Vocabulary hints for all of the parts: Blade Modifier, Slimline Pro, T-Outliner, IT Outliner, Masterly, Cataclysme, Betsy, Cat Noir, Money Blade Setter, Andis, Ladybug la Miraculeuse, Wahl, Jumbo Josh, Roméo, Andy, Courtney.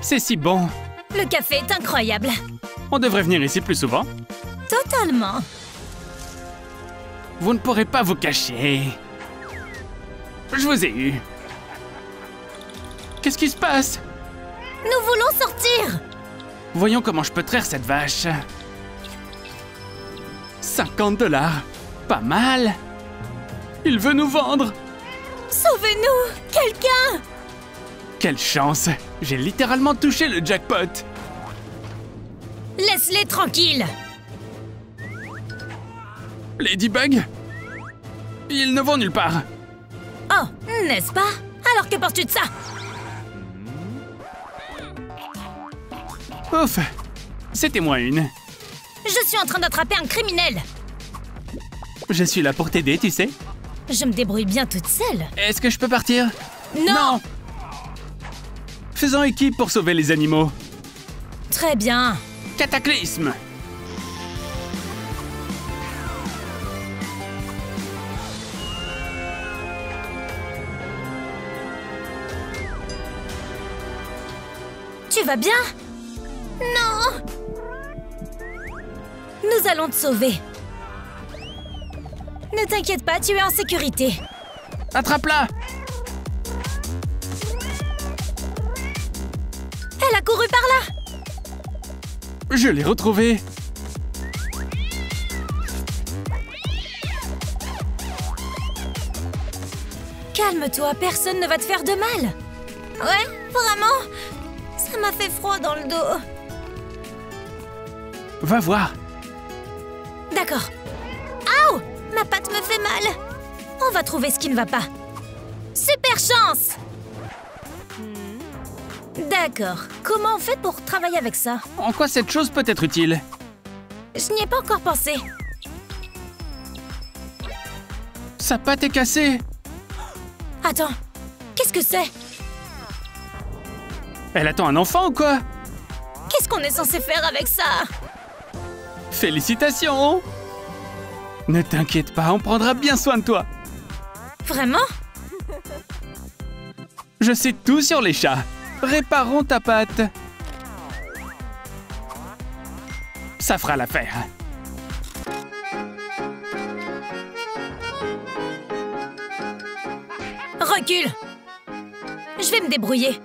C'est si bon. Le café est incroyable. On devrait venir ici plus souvent. Totalement. Vous ne pourrez pas vous cacher. Je vous ai eu. Qu'est-ce qui se passe? Nous voulons sortir. Voyons comment je peux traire cette vache. 50 $. Pas mal. Il veut nous vendre. Sauvez-nous, quelqu'un! Quelle chance! J'ai littéralement touché le jackpot. Laisse-les tranquilles. Ladybug? Ils ne vont nulle part. Oh, n'est-ce pas? Alors que penses-tu de ça? Ouf! C'était moi une. Je suis en train d'attraper un criminel. Je suis là pour t'aider, tu sais. Je me débrouille bien toute seule. Est-ce que je peux partir? Non! Faisons équipe pour sauver les animaux. Très bien. Cataclysme! Tu vas bien? Non! Nous allons te sauver. Ne t'inquiète pas, tu es en sécurité. Attrape-la! Elle a couru par là! Je l'ai retrouvée. Calme-toi, personne ne va te faire de mal. Ouais, vraiment? Ça m'a fait froid dans le dos. Va voir. D'accord. Aouh! Ma patte me fait mal. On va trouver ce qui ne va pas. Super chance! D'accord. Comment on fait pour travailler avec ça? En quoi cette chose peut être utile? Je n'y ai pas encore pensé. Sa patte est cassée. Attends, qu'est-ce que c'est? Elle attend un enfant ou quoi? Qu'est-ce qu'on est censé faire avec ça? Félicitations! Ne t'inquiète pas, on prendra bien soin de toi. Vraiment? Je sais tout sur les chats. Réparons ta patte. Ça fera l'affaire. Recule. Je vais me débrouiller.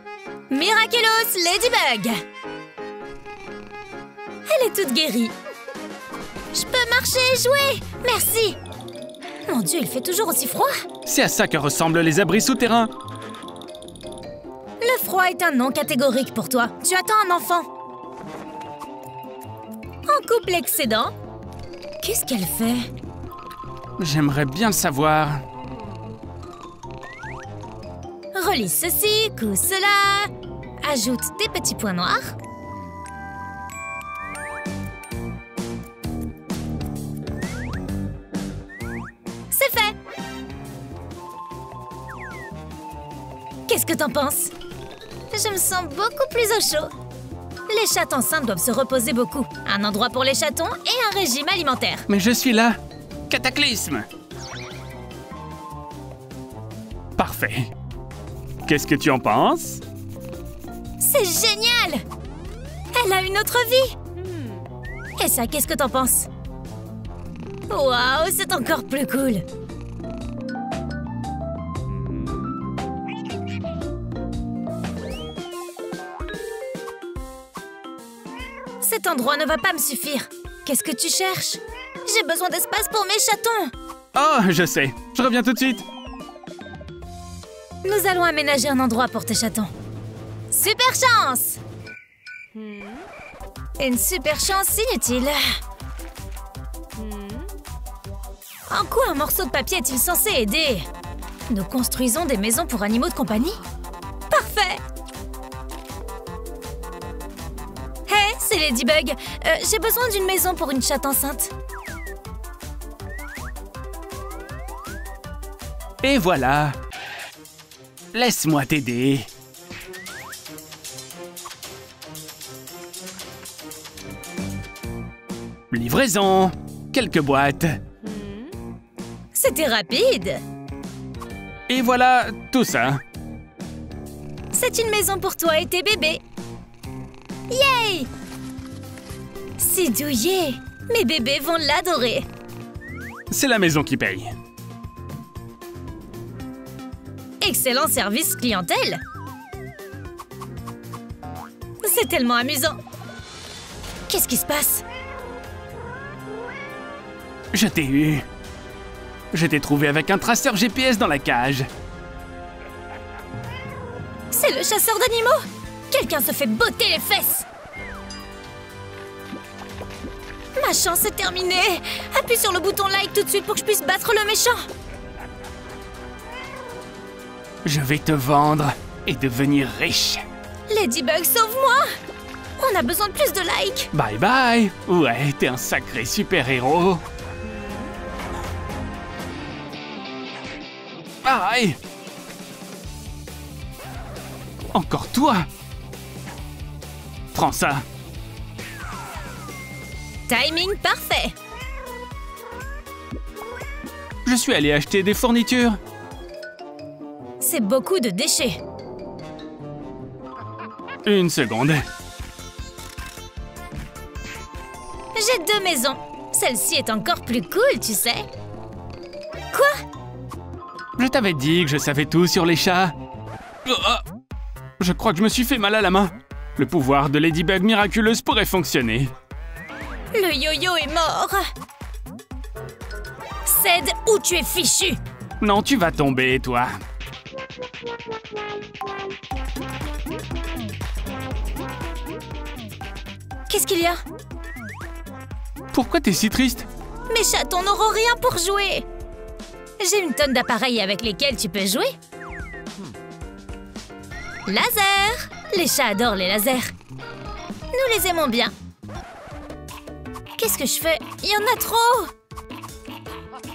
Miraculous Ladybug. Elle est toute guérie. Je peux marcher et jouer! Merci! Mon Dieu, il fait toujours aussi froid! C'est à ça que ressemblent les abris souterrains! Le froid est un nom catégorique pour toi. Tu attends un enfant. En couple excédent. Qu'est-ce qu'elle fait? J'aimerais bien le savoir. Relis ceci, couds cela. Ajoute des petits points noirs. Qu'est-ce que t'en penses? Je me sens beaucoup plus au chaud. Les chattes enceintes doivent se reposer beaucoup. Un endroit pour les chatons et un régime alimentaire. Mais je suis là. Cataclysme. Parfait. Qu'est-ce que tu en penses? C'est génial! Elle a une autre vie. Et ça, qu'est-ce que t'en penses? Waouh, c'est encore plus cool. Cet endroit ne va pas me suffire. Qu'est-ce que tu cherches? J'ai besoin d'espace pour mes chatons. Oh, je sais. Je reviens tout de suite. Nous allons aménager un endroit pour tes chatons. Super chance! Une super chance inutile. En quoi un morceau de papier est-il censé aider? Nous construisons des maisons pour animaux de compagnie? Parfait! C'est Ladybug. J'ai besoin d'une maison pour une chatte enceinte. Et voilà. Laisse-moi t'aider. Livraison. Quelques boîtes. C'était rapide. Et voilà tout ça. c'est une maison pour toi et tes bébés. Yay! C'est douillet. Mes bébés vont l'adorer. C'est la maison qui paye. Excellent service clientèle. C'est tellement amusant. Qu'est-ce qui se passe? Je t'ai eu. Je t'ai trouvé avec un traceur GPS dans la cage. C'est le chasseur d'animaux. Quelqu'un se fait botter les fesses. Ma chance est terminée. Appuie sur le bouton like tout de suite pour que je puisse battre le méchant. Je vais te vendre et devenir riche. Ladybug, sauve-moi! On a besoin de plus de likes! Bye bye! Ouais, t'es un sacré super-héros! Aïe! Encore toi! Prends ça! Timing parfait! Je suis allé acheter des fournitures. C'est beaucoup de déchets. Une seconde. J'ai deux maisons. Celle-ci est encore plus cool, tu sais. Quoi? Je t'avais dit que je savais tout sur les chats. Je crois que je me suis fait mal à la main. Le pouvoir de Ladybug miraculeuse pourrait fonctionner. Le yo-yo est mort. Cède ou tu es fichu. Non, tu vas tomber, toi. Qu'est-ce qu'il y a? Pourquoi t'es si triste? Mes chatons n'auront rien pour jouer. J'ai une tonne d'appareils avec lesquels tu peux jouer. Laser! Les chats adorent les lasers. Nous les aimons bien. Qu'est-ce que je fais? Il y en a trop!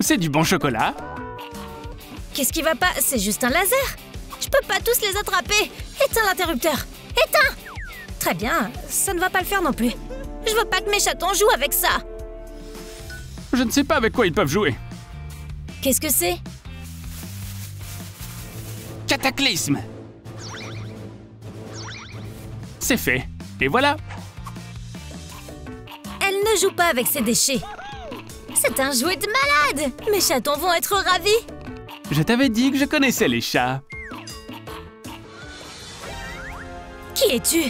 C'est du bon chocolat. Qu'est-ce qui va pas? C'est juste un laser. Je peux pas tous les attraper. Éteins l'interrupteur. Éteins! Très bien, ça ne va pas le faire non plus. Je veux pas que mes chatons jouent avec ça. Je ne sais pas avec quoi ils peuvent jouer. Qu'est-ce que c'est? Cataclysme. C'est fait. Et voilà. Elle ne joue pas avec ses déchets. C'est un jouet de malade. Mes chatons vont être ravis. Je t'avais dit que je connaissais les chats. Qui es-tu?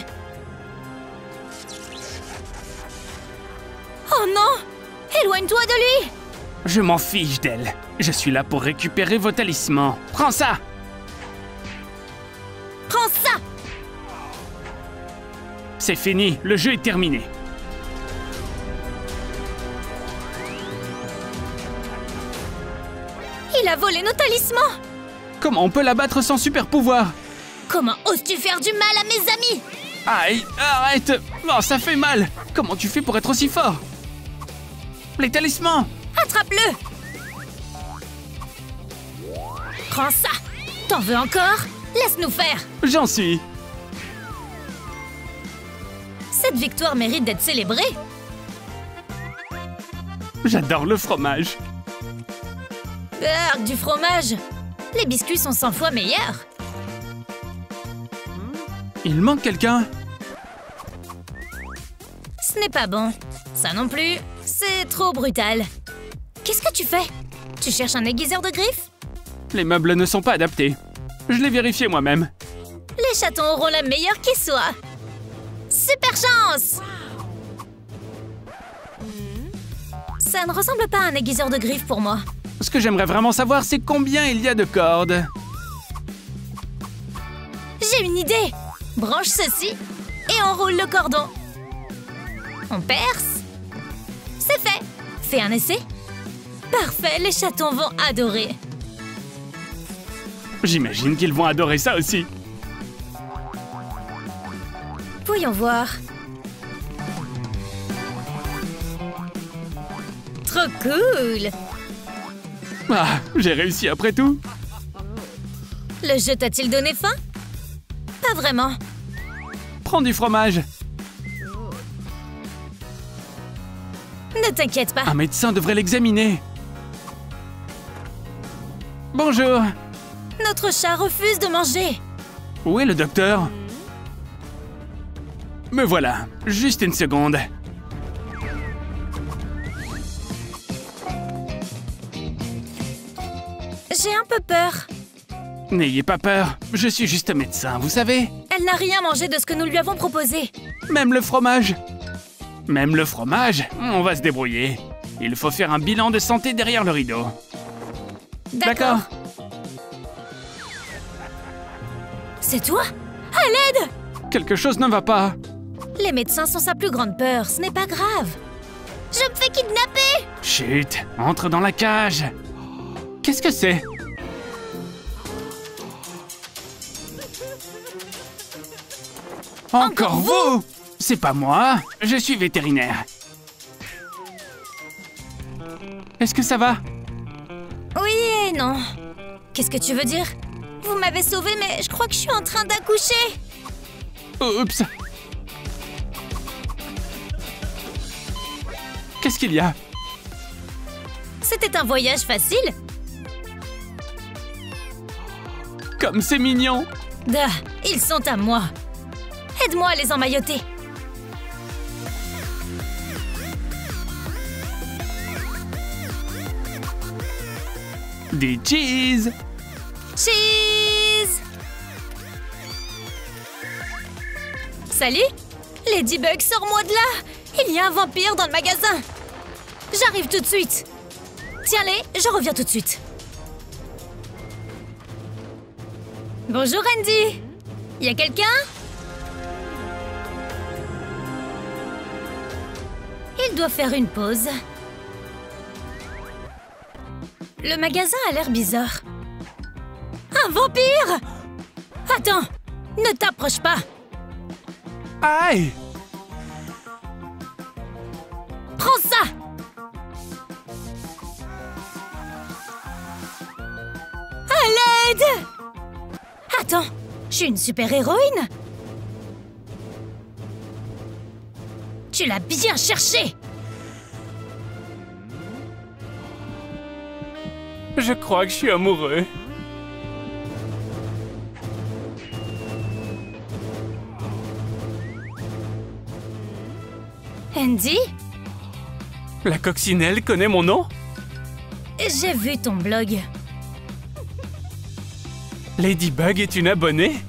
Oh non! Éloigne-toi de lui! Je m'en fiche d'elle. Je suis là pour récupérer vos talismans. Prends ça! Prends ça! C'est fini, le jeu est terminé. Il a volé nos talismans! Comment on peut l'abattre sans super pouvoir? Comment oses-tu faire du mal à mes amis? Aïe, arrête! Oh, ça fait mal! Comment tu fais pour être aussi fort? Les talismans! Attrape-le! Prends ça! T'en veux encore? Laisse-nous faire! J'en suis! Cette victoire mérite d'être célébrée! J'adore le fromage! Beurre du fromage! Les biscuits sont 100 fois meilleurs! Il manque quelqu'un? Ce n'est pas bon. Ça non plus, c'est trop brutal. Qu'est-ce que tu fais? Tu cherches un aiguiseur de griffes? Les meubles ne sont pas adaptés. Je l'ai vérifié moi-même. Les chatons auront la meilleure qui soit. Super chance! Ça ne ressemble pas à un aiguiseur de griffes pour moi. Ce que j'aimerais vraiment savoir, c'est combien il y a de cordes. J'ai une idée! Branche ceci et enroule le cordon. On perce. C'est fait. Fais un essai. Parfait, les chatons vont adorer. J'imagine qu'ils vont adorer ça aussi. Voyons voir. Trop cool. Ah, j'ai réussi après tout. Le jeu t'a-t-il donné faim? Pas vraiment. Prends du fromage. Ne t'inquiète pas. Un médecin devrait l'examiner. Bonjour. Notre chat refuse de manger. Où est le docteur? Me voilà. Juste une seconde. J'ai un peu peur. N'ayez pas peur. Je suis juste médecin, vous savez. Elle n'a rien mangé de ce que nous lui avons proposé. Même le fromage. Même le fromage? On va se débrouiller. Il faut faire un bilan de santé derrière le rideau. D'accord. C'est toi? À l'aide! Quelque chose ne va pas. Les médecins sont sa plus grande peur, ce n'est pas grave. Je me fais kidnapper! Chut, entre dans la cage. Qu'est-ce que c'est? Encore vous? C'est pas moi, je suis vétérinaire. Est-ce que ça va? Oui et non. Qu'est-ce que tu veux dire? Vous m'avez sauvé, mais je crois que je suis en train d'accoucher. Oups. Qu'est-ce qu'il y a? C'était un voyage facile. Comme c'est mignon. Duh, ils sont à moi. Aide-moi à les emmailloter. Des cheese. Cheese. Salut. Ladybug, sors-moi de là. Il y a un vampire dans le magasin. J'arrive tout de suite. Tiens-les, je reviens tout de suite. Bonjour Andy. Y a quelqu'un? Il doit faire une pause. Le magasin a l'air bizarre. Un vampire! Attends, ne t'approche pas. Aïe! Prends ça! À l'aide! Attends, je suis une super-héroïne? Tu l'as bien cherché! Je crois que je suis amoureux. Andy? La coccinelle connaît mon nom? J'ai vu ton blog. Ladybug est une abonnée?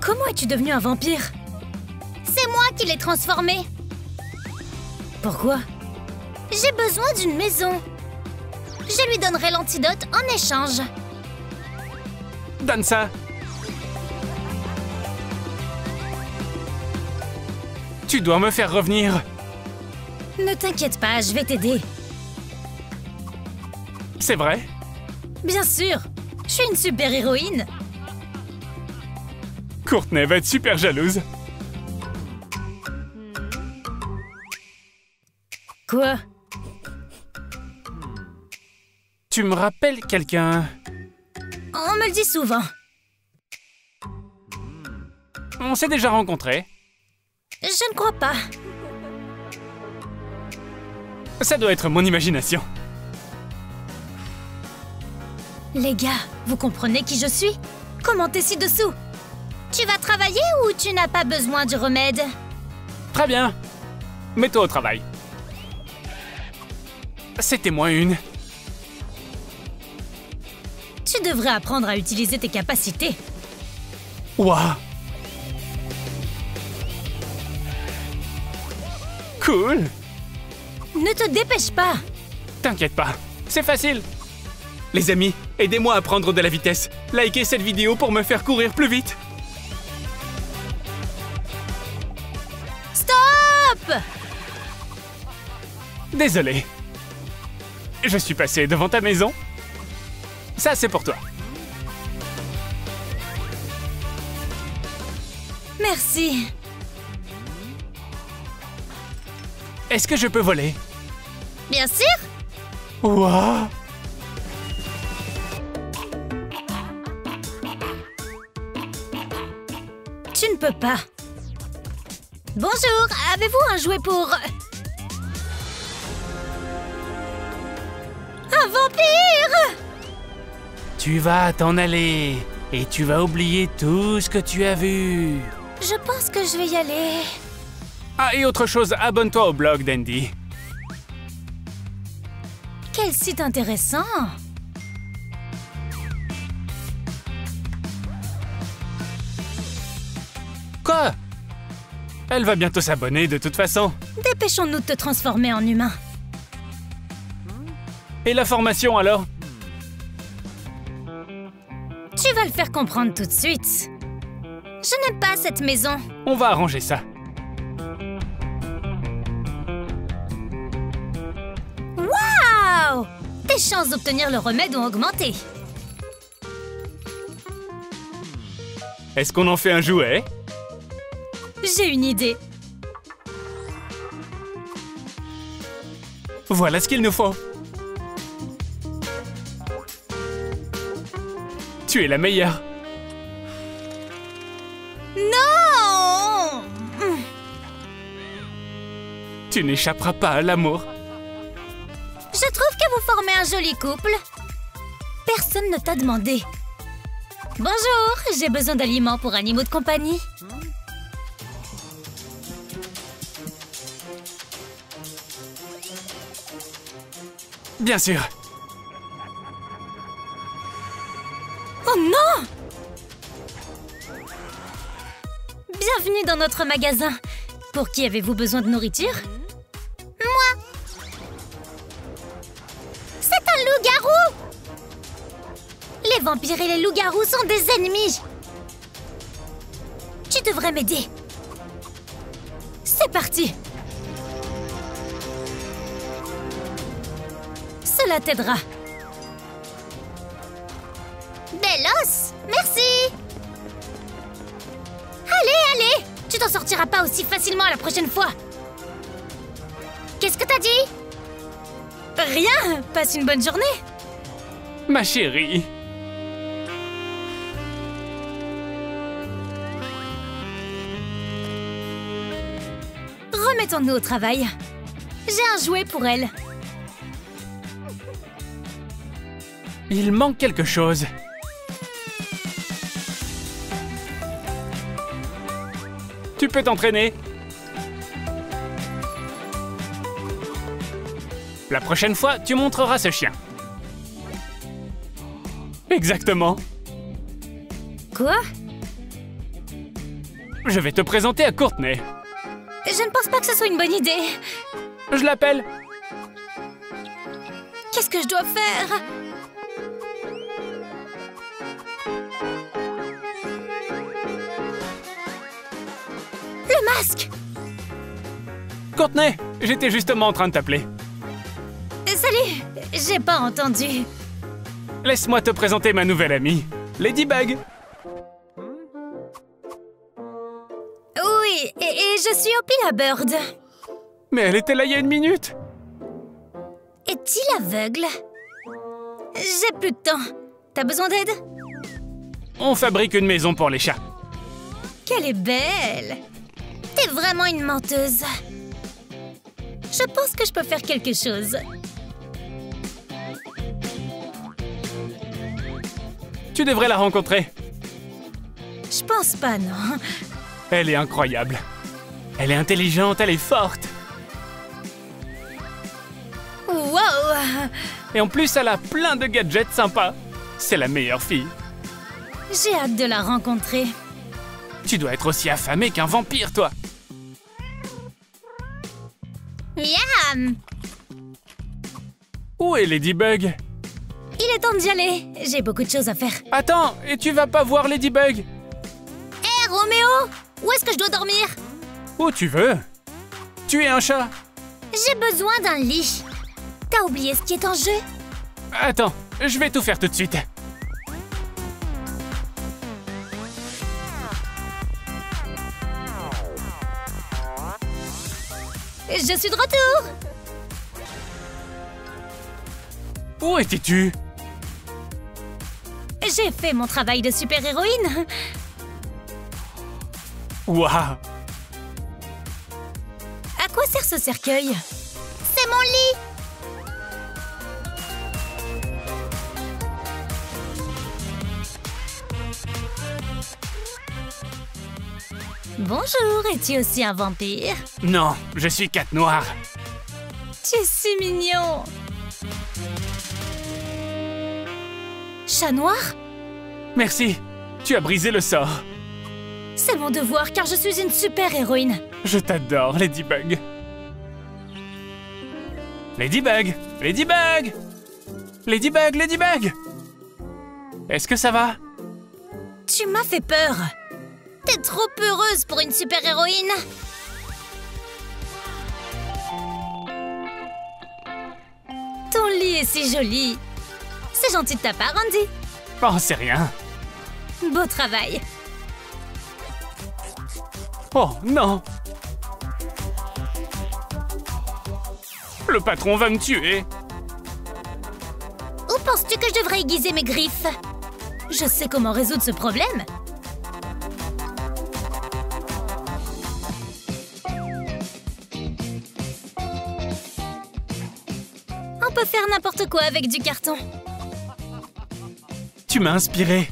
Comment es-tu devenu un vampire? C'est moi qui l'ai transformé. Pourquoi? J'ai besoin d'une maison. Je lui donnerai l'antidote en échange. Donne ça. Tu dois me faire revenir. Ne t'inquiète pas, je vais t'aider. C'est vrai? Bien sûr. Je suis une super-héroïne. Courtney va être super jalouse. Quoi? Tu me rappelles quelqu'un? On me le dit souvent. On s'est déjà rencontrés? Je ne crois pas. Ça doit être mon imagination. Les gars, vous comprenez qui je suis? Commentez ci-dessous. Tu vas travailler ou tu n'as pas besoin du remède? Très bien. Mets-toi au travail. C'était moins une. Tu devrais apprendre à utiliser tes capacités. Waouh! Cool! Ne te dépêche pas! T'inquiète pas, c'est facile! Les amis, aidez-moi à prendre de la vitesse. Likez cette vidéo pour me faire courir plus vite. Stop! Désolé. Je suis passé devant ta maison. Ça, c'est pour toi. Merci. Est-ce que je peux voler? Bien sûr. Waouh! Tu ne peux pas. Bonjour, avez-vous un jouet pour... Un vampire? Tu vas t'en aller et tu vas oublier tout ce que tu as vu. Je pense que je vais y aller. Ah, et autre chose, abonne-toi au blog d'Andy. Quel site intéressant! Quoi? Elle va bientôt s'abonner de toute façon. Dépêchons-nous de te transformer en humain. Et la formation alors? Tu vas le faire comprendre tout de suite. Je n'aime pas cette maison. On va arranger ça. Waouh! Tes chances d'obtenir le remède ont augmenté. Est-ce qu'on en fait un jouet? J'ai une idée. Voilà ce qu'il nous faut. Tu es la meilleure. Non! Tu n'échapperas pas à l'amour. Je trouve que vous formez un joli couple. Personne ne t'a demandé. Bonjour, j'ai besoin d'aliments pour animaux de compagnie. Bien sûr. Oh non! Bienvenue dans notre magasin. Pour qui avez-vous besoin de nourriture? Moi! C'est un loup-garou! Les vampires et les loups-garous sont des ennemis! Tu devrais m'aider. C'est parti! Cela t'aidera. Bel os! Merci! Allez, allez! Tu t'en sortiras pas aussi facilement la prochaine fois! Qu'est-ce que t'as dit? Rien! Passe une bonne journée! Ma chérie! Remettons-nous au travail. J'ai un jouet pour elle. Il manque quelque chose. Tu peux t'entraîner. La prochaine fois, tu montreras ce chien. Exactement. Quoi? Je vais te présenter à Courtney. Je ne pense pas que ce soit une bonne idée. Je l'appelle. Qu'est-ce que je dois faire? Le masque! Courtney, j'étais justement en train de t'appeler. Salut! J'ai pas entendu. Laisse-moi te présenter ma nouvelle amie, Ladybug. Oui, et je suis au Bird. Mais elle était là il y a une minute. Est-il aveugle? J'ai plus de temps. T'as besoin d'aide? On fabrique une maison pour les chats. Qu'elle est belle! T'es vraiment une menteuse. Je pense que je peux faire quelque chose. Tu devrais la rencontrer. Je pense pas, non. Elle est incroyable. Elle est intelligente, elle est forte. Wow! Et en plus, elle a plein de gadgets sympas. C'est la meilleure fille. J'ai hâte de la rencontrer. Tu dois être aussi affamé qu'un vampire, toi. Miam! Où est Ladybug? Il est temps d'y aller. J'ai beaucoup de choses à faire. Attends, et tu vas pas voir Ladybug? Hé, Roméo! Où est-ce que je dois dormir? Où tu veux. Tu es un chat. J'ai besoin d'un lit. T'as oublié ce qui est en jeu? Attends, je vais tout faire tout de suite. Je suis de retour! Où étais-tu? J'ai fait mon travail de super-héroïne! Waouh! À quoi sert ce cercueil? C'est mon lit! Bonjour, es-tu aussi un vampire? Non, je suis Cat Noir. Tu es si mignon. Chat Noir? Merci, tu as brisé le sort. C'est mon devoir car je suis une super-héroïne. Je t'adore, Ladybug. Ladybug! Ladybug! Ladybug! Ladybug! Est-ce que ça va? Tu m'as fait peur. T'es trop heureuse pour une super-héroïne. Ton lit est si joli. C'est gentil de ta part, Andy. Oh, c'est rien. Beau travail. Oh, non! Le patron va me tuer. Où penses-tu que je devrais aiguiser mes griffes? Je sais comment résoudre ce problème. On peut faire n'importe quoi avec du carton. Tu m'as inspiré.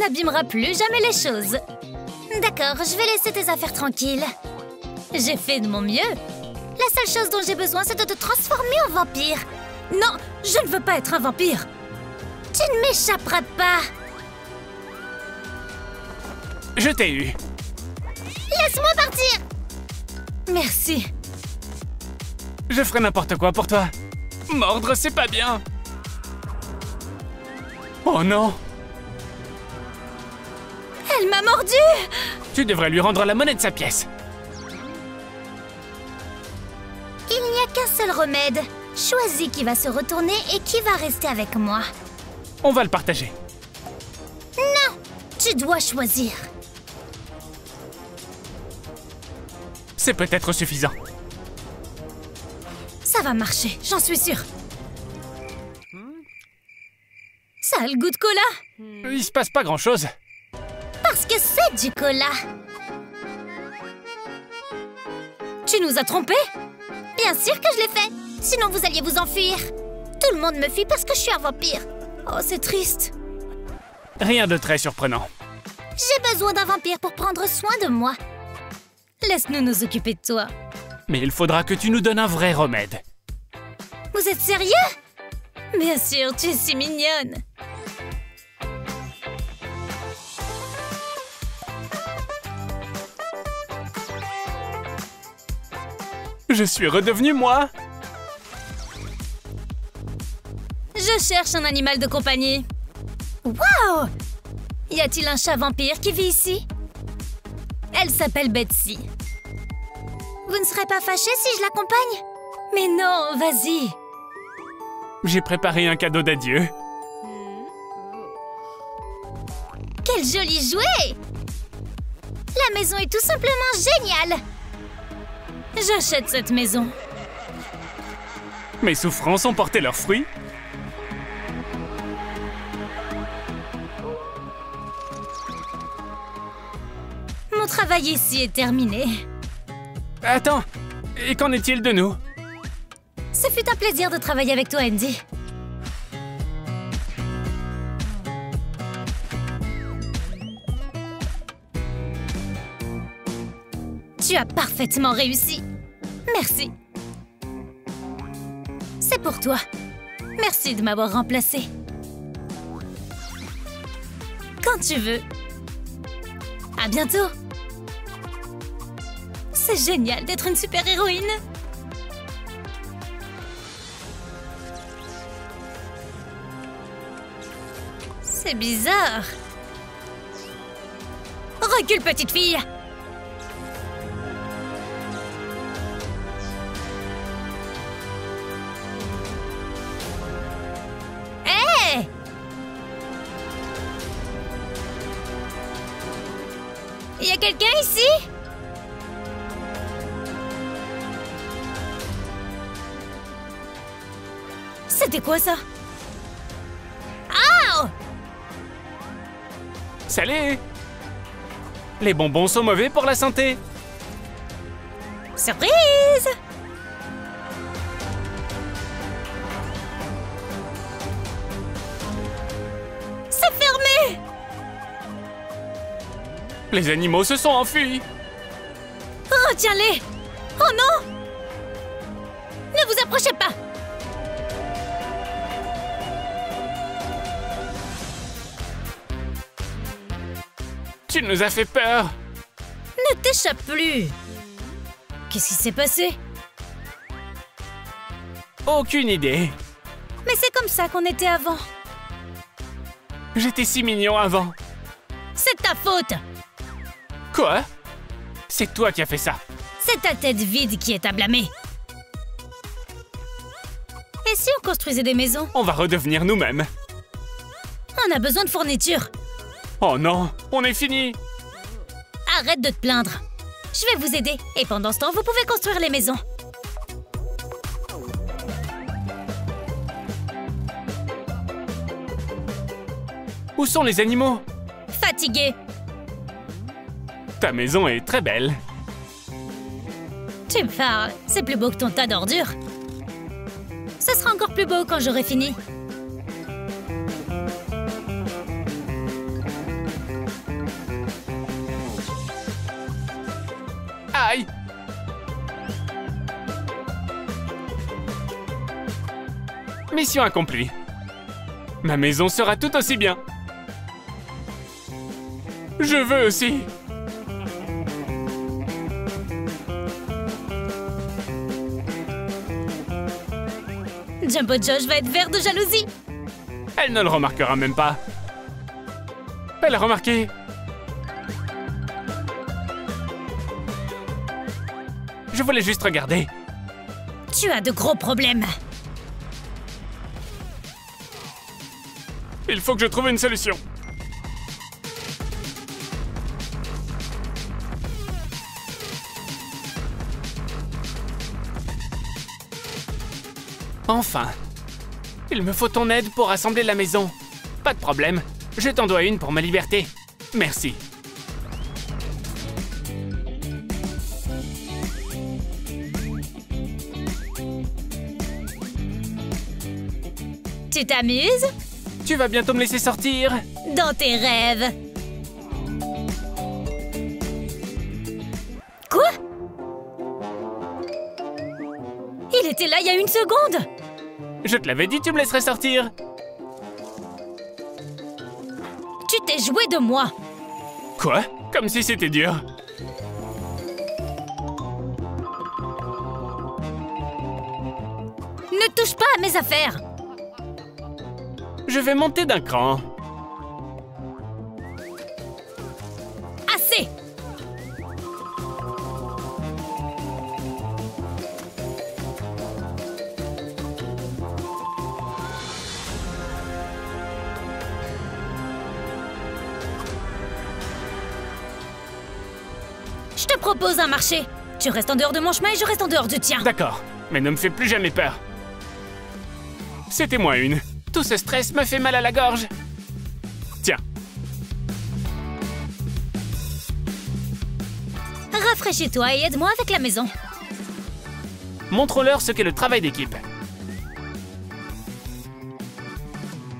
N'abîmera plus jamais les choses. D'accord, je vais laisser tes affaires tranquilles. J'ai fait de mon mieux. La seule chose dont j'ai besoin, c'est de te transformer en vampire. Non, je ne veux pas être un vampire. Tu ne m'échapperas pas. Je t'ai eu. Laisse-moi partir. Merci. Je ferai n'importe quoi pour toi. Mordre, c'est pas bien. Oh non! Elle m'a mordu! Tu devrais lui rendre la monnaie de sa pièce. Il n'y a qu'un seul remède. Choisis qui va se retourner et qui va rester avec moi. On va le partager. Non! Tu dois choisir. C'est peut-être suffisant. Ça va marcher, j'en suis sûre. Ça a le goût de cola. Il se passe pas grand-chose. Parce que c'est du cola. Tu nous as trompés? Bien sûr que je l'ai fait. Sinon vous alliez vous enfuir. Tout le monde me fuit parce que je suis un vampire. Oh, c'est triste. Rien de très surprenant. J'ai besoin d'un vampire pour prendre soin de moi. Laisse-nous nous occuper de toi. Mais il faudra que tu nous donnes un vrai remède. Vous êtes sérieux? Bien sûr, tu es si mignonne. Je suis redevenue moi. Je cherche un animal de compagnie. Waouh! Y a-t-il un chat vampire qui vit ici? Elle s'appelle Betsy. Vous ne serez pas fâché si je l'accompagne? Mais non, vas-y. J'ai préparé un cadeau d'adieu. Quel joli jouet! La maison est tout simplement géniale! J'achète cette maison. Mes souffrances ont porté leurs fruits. Mon travail ici est terminé. Attends, et qu'en est-il de nous? Ce fut un plaisir de travailler avec toi, Andy. Tu as parfaitement réussi. Merci. C'est pour toi. Merci de m'avoir remplacé. Quand tu veux. À bientôt. C'est génial d'être une super-héroïne. C'est bizarre. Recule, petite fille. Quelqu'un ici? C'était quoi ça? Oh! Salut! Les bonbons sont mauvais pour la santé. Surprise! Les animaux se sont enfuis. Oh, tiens-les! Oh non! Ne vous approchez pas! Tu nous as fait peur! Ne t'échappe plus! Qu'est-ce qui s'est passé? Aucune idée. Mais c'est comme ça qu'on était avant. J'étais si mignon avant. C'est ta faute. Quoi? C'est toi qui as fait ça. C'est ta tête vide qui est à blâmer. Et si on construisait des maisons? On va redevenir nous-mêmes. On a besoin de fournitures. Oh non, on est fini. Arrête de te plaindre. Je vais vous aider. Et pendant ce temps, vous pouvez construire les maisons. Où sont les animaux? Fatigués. Ta maison est très belle. Tu me parles, c'est plus beau que ton tas d'ordures. Ce sera encore plus beau quand j'aurai fini. Aïe! Mission accomplie. Ma maison sera tout aussi bien. Je veux aussi. Jumbo Josh va être vert de jalousie. Elle ne le remarquera même pas. Elle a remarqué. Je voulais juste regarder. Tu as de gros problèmes. Il faut que je trouve une solution. Enfin, il me faut ton aide pour assembler la maison. Pas de problème, je t'en dois une pour ma liberté. Merci. Tu t'amuses? Tu vas bientôt me laisser sortir. Dans tes rêves. Quoi? Il était là il y a une seconde. Je te l'avais dit, tu me laisserais sortir. Tu t'es joué de moi. Quoi? Comme si c'était dur. Ne touche pas à mes affaires. Je vais monter d'un cran. Assez! Je te propose un marché. Tu restes en dehors de mon chemin et je reste en dehors du tien. D'accord, mais ne me fais plus jamais peur. C'était moins une. Tout ce stress me fait mal à la gorge. Tiens. Rafraîchis-toi et aide-moi avec la maison. Montre-leur ce qu'est le travail d'équipe.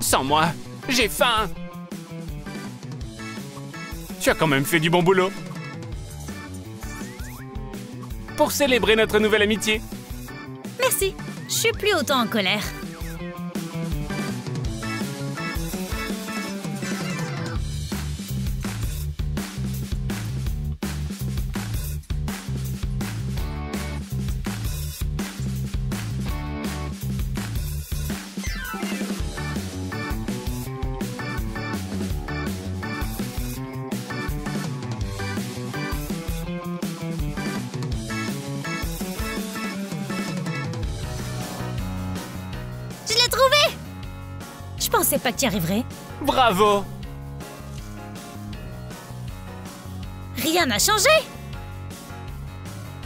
Sans moi, j'ai faim. Tu as quand même fait du bon boulot. Pour célébrer notre nouvelle amitié. Merci, je suis plus autant en colère. Je pensais pas que tu y arriverais. Bravo! Rien n'a changé!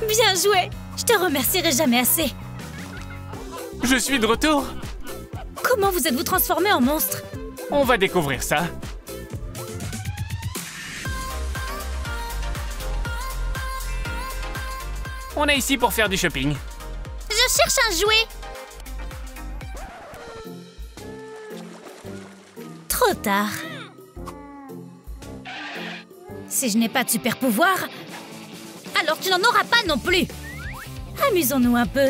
Bien joué! Je te remercierai jamais assez. Je suis de retour. Comment vous êtes-vous transformé en monstre? On va découvrir ça. On est ici pour faire du shopping. Je cherche un jouet. Trop tard. Si je n'ai pas de super pouvoir, alors tu n'en auras pas non plus. Amusons-nous un peu.